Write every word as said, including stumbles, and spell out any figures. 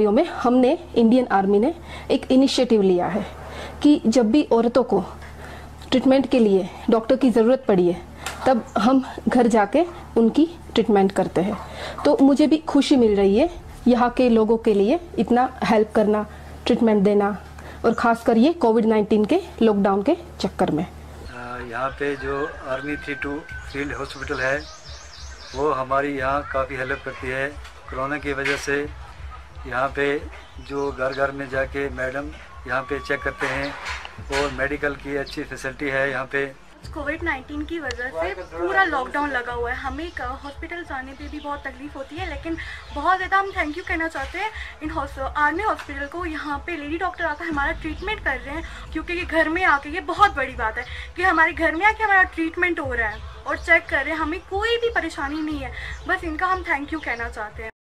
कार्यों में हमने इंडियन आर्मी ने एक इनिशिएटिव लिया है कि जब भी औरतों को ट्रीटमेंट के लिए डॉक्टर की ज़रूरत पड़ी है तब हम घर जाके उनकी ट्रीटमेंट करते हैं। तो मुझे भी खुशी मिल रही है यहाँ के लोगों के लिए इतना हेल्प करना, ट्रीटमेंट देना, और ख़ासकर ये कोविड नाइन्टीन के लॉकडाउन के चक्कर में। यहाँ पे जो army three two field hospital है वो हमारी यहाँ काफ़ी हेल्प करती है। कोरोना की वजह से यहाँ पे जो घर घर में जाके मैडम यहाँ पे चेक करते हैं और मेडिकल की अच्छी फैसिलिटी है यहाँ पे। कोविड नाइन्टीन की वजह से पूरा लॉकडाउन लगा हुआ है, हमें हॉस्पिटल जाने पे भी बहुत तकलीफ होती है, लेकिन बहुत ज़्यादा हम थैंक यू कहना चाहते हैं इन आर्मी हॉस्पिटल को। यहाँ पे लेडी डॉक्टर आकर हमारा ट्रीटमेंट कर रहे हैं, क्योंकि ये घर में आके ये बहुत बड़ी बात है कि हमारे घर में आके हमारा ट्रीटमेंट हो रहा है और चेक कर रहे हैं, हमें कोई भी परेशानी नहीं है। बस इनका हम थैंक यू कहना चाहते हैं।